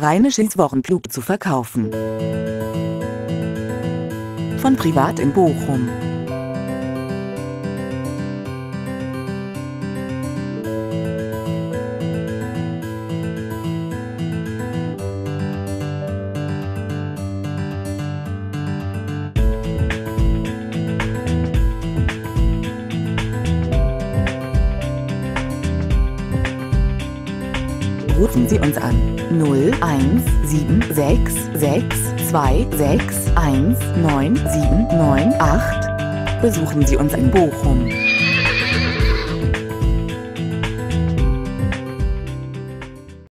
Rheinisches Warmblut zu verkaufen. Von Privat in Bochum. Rufen Sie uns an 0176626619798. Besuchen Sie uns in Bochum.